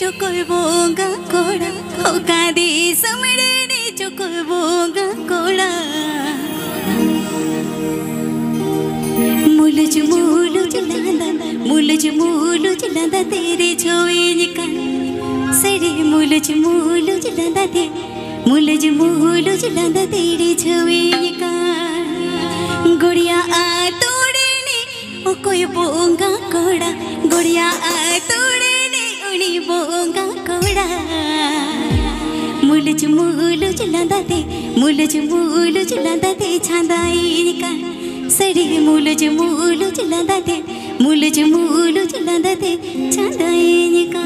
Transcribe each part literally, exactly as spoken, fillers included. चुकबोगा कोड़ा ओ कादी समड़े ने चुकबोगा कोड़ा मुलज मुलज लाला मुलज मुलज लाला तेरे जोए निकल सरे मुलज मुलज लाला दे मुलज मुलज लाला तेरे जोए निकल गुड़िया आ तोड़े ने ओ कोई बोंगा कोड़ा गुड़िया आ तोड़े ने उनी बोंगा कोड़ा मुलज मुलज लाला दे मुलज मुलज लाला दे छांदाई निकल सरे मुलज मुलज लादा दे मुलज मुलज लादा दे छादाए निका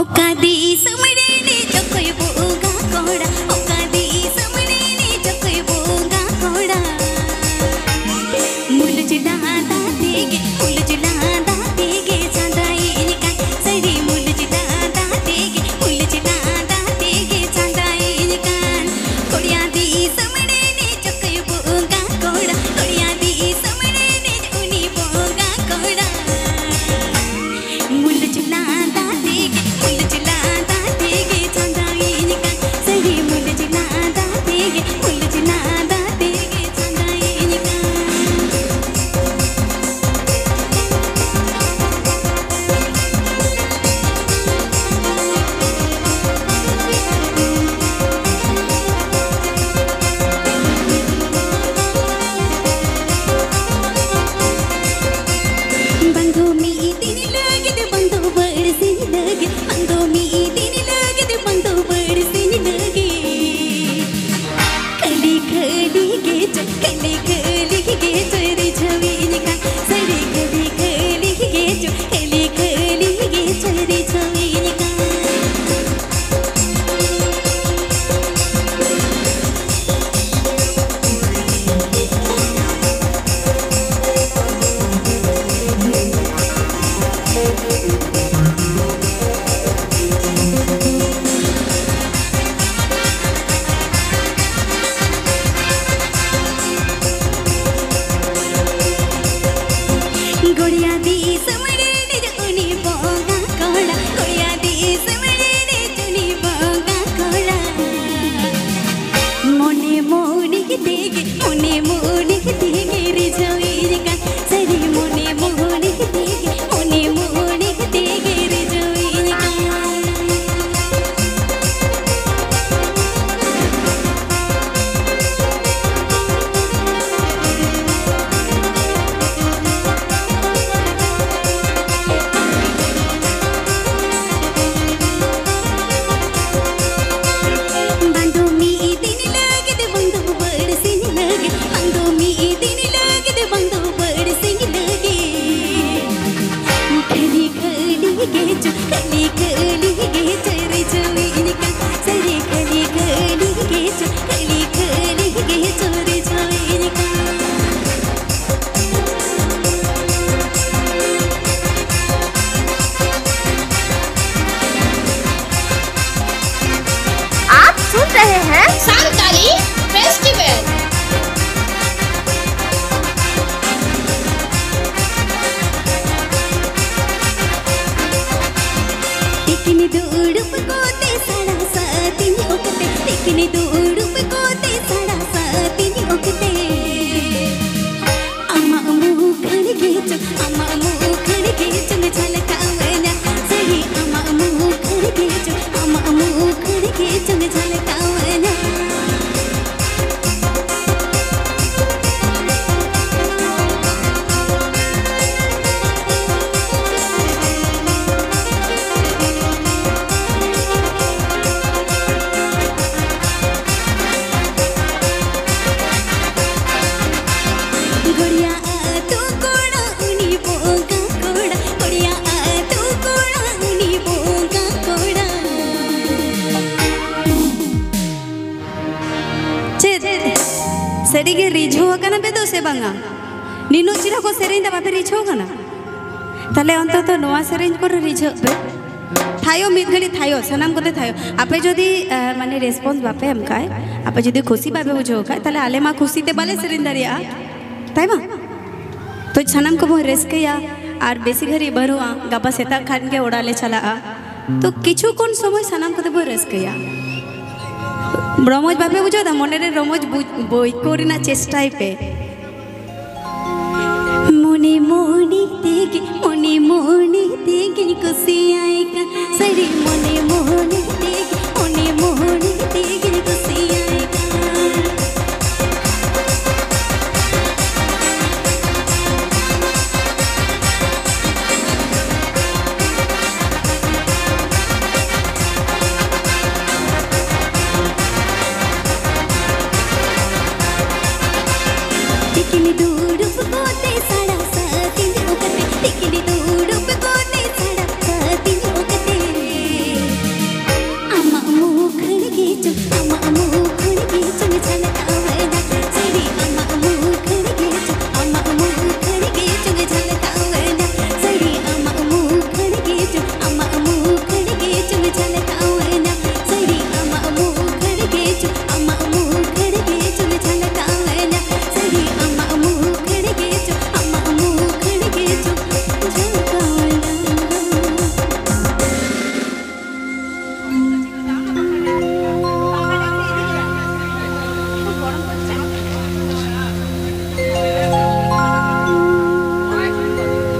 ओ कादी समड़े ने जो कोई बोगा कोड़ा ओ कादी समड़े ने जो कोई बोगा कोड़ा मुलज लादा देगे मुलज लादा देगे छादाए निका सरे मुलज लादा देगे मुलज लादा देगे छादाए निका आपे जो दी माने रेस्पॉन्स बापे हम का है आपे जो दी खुशी बापे वो जो का है तले आले माँ खुशी ते बाले सरिंदरिया ताई माँ तो छनम को बहुत रिस्क या आर बेसी घड़ी बरुआ गपा सेता खान के ओड़ा ले चला आ तो किछु कोन समय सानाम कते बो रसकया रमज बापे बुझा दा मने रे रमज बोई कोरिना चेष्टाई पे मोने मोने तेगे मोने मोने तेगे कुसी आए का सरे मोने मोने तेगे मोने मोने तेगे कुसी आए